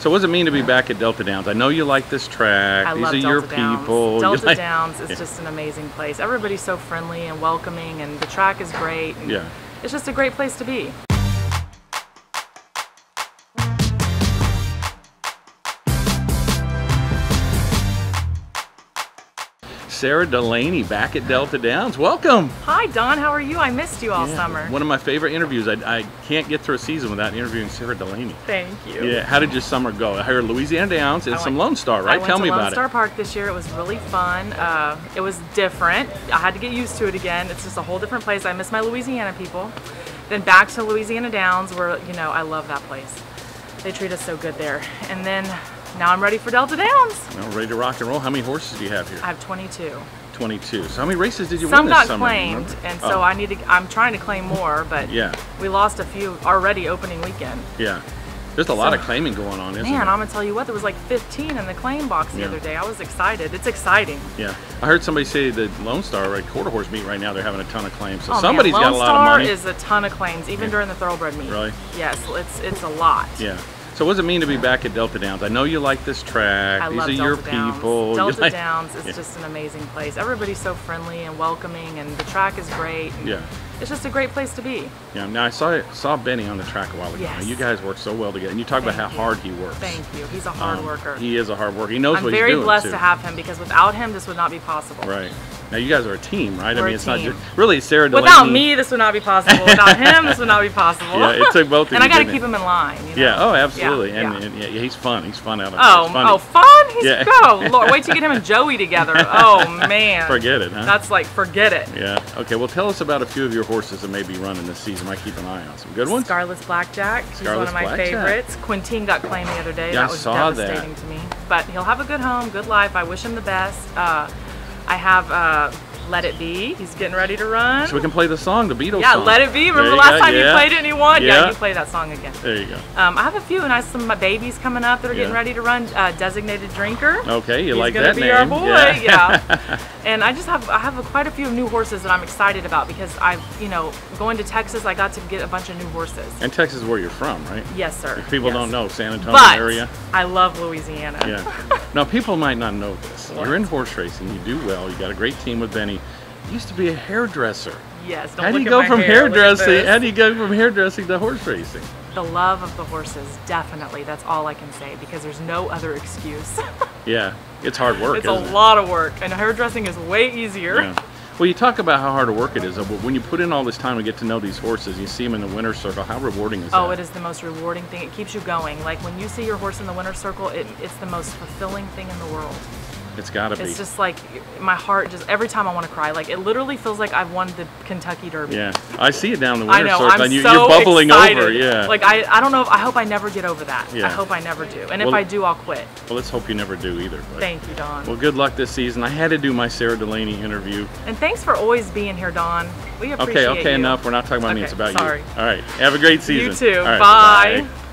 So what does it mean to be back at Delta Downs? I know you like this track. I love Delta Downs. These are your people. Delta Downs is just an amazing place. Everybody's so friendly and welcoming, and the track is great. Yeah. It's just a great place to be. Sarah Delany back at Delta Downs. Welcome. Hi Don, how are you? I missed you all summer. One of my favorite interviews. I can't get through a season without interviewing Sarah Delany. Thank you. Yeah. How did your summer go? I heard Louisiana Downs and some Lone Star, right? Tell me about it. I went to Lone Star Park this year. It was really fun. It was different. I had to get used to it again. It's just a whole different place. I miss my Louisiana people. Then back to Louisiana Downs where, you know, I love that place. They treat us so good there. And then now I'm ready for Delta Downs. Well, ready to rock and roll. How many horses do you have here? I have 22. 22. So how many races did you win this summer? Some got claimed, and so I need to. I'm trying to claim more, but we lost a few already opening weekend. Yeah, there's a lot of claiming going on, isn't there? Man, I'm gonna tell you what. There was like 15 in the claim box the other day. I was excited. It's exciting. Yeah, I heard somebody say the Lone Star quarter horse meet right now. They're having a ton of claims. So somebody's got a lot of money. Lone Star is a ton of claims, even during the thoroughbred meet. Really? Yes, it's a lot. Yeah. So what does it mean to be back at Delta Downs? I know you like this track. I love Delta Downs. These are your people. Delta Downs is just an amazing place. Everybody's so friendly and welcoming, and the track is great. Yeah. It's just a great place to be. Yeah. Now I saw Benny on the track a while ago. Yes. Now, you guys work so well together, and you talk about how hard he works. Thank you. He's a hard worker. He is a hard worker. He knows what he's doing. I'm very blessed to have him, because without him, this would not be possible. Right. Now you guys are a team, right? We're it's not just really Sarah Delany. Without me, this would not be possible. Without him, this would not be possible. Yeah, it took both of you. And I got to keep him in line. You know? Yeah. Oh, absolutely. Yeah. And he's fun. He's fun out of fun. He's Lord, wait to get him and Joey together. Oh man. Forget it, huh? That's like forget it. Yeah. Okay. Well, tell us about a few of your horses that may be running this season. I keep an eye on some good ones. Scarless Blackjack. He's one of my favorites. Quintin got claimed the other day. Yeah, that was devastating to me. But he'll have a good home, good life. I wish him the best. I have Let It Be. He's getting ready to run. So we can play the song, the Beatles song. Yeah, Let It Be. Remember last time you played it and you won? Yeah. You play that song again. There you go. I have a few, and I have some of my babies coming up that are getting ready to run. Designated Drinker. Okay, you like that name. He's going to be our boy. Yeah. And I just have quite a few new horses that I'm excited about, because I've, you know, going to Texas, I got to get a bunch of new horses. And Texas is where you're from, right? Yes, sir. If people don't know, San Antonio area. I love Louisiana. Yeah. Now, people might not know this. You're in horse racing. You do well. You got a great team with Benny. You used to be a hairdresser. Yes. How do you go from hairdressing? How do you go from hairdressing to horse racing? The love of the horses, definitely. That's all I can say, because there's no other excuse. Yeah, it's hard work. It's a lot of work, and hairdressing is way easier. Yeah. Well, you talk about how hard work it is, but when you put in all this time and get to know these horses, you see them in the winner's circle, how rewarding is that? Oh, it is the most rewarding thing. It keeps you going. Like, when you see your horse in the winner's circle, it's the most fulfilling thing in the world. It's got to be. It's just like, my heart just, every time I want to cry. Like, it literally feels like I've won the Kentucky Derby. Yeah, I see it down the winner's circle. I'm so you're bubbling over, Like, I don't know, I hope I never get over that. Yeah. I hope I never do. And if I do, I'll quit. Well, let's hope you never do either. But. Thank you, Don. Well, good luck this season. I had to do my Sarah Delany interview. And thanks for always being here, Don. We appreciate you. Okay, enough. We're not talking about me. It's about you. Sorry. All right, have a great season. You too. Right, bye.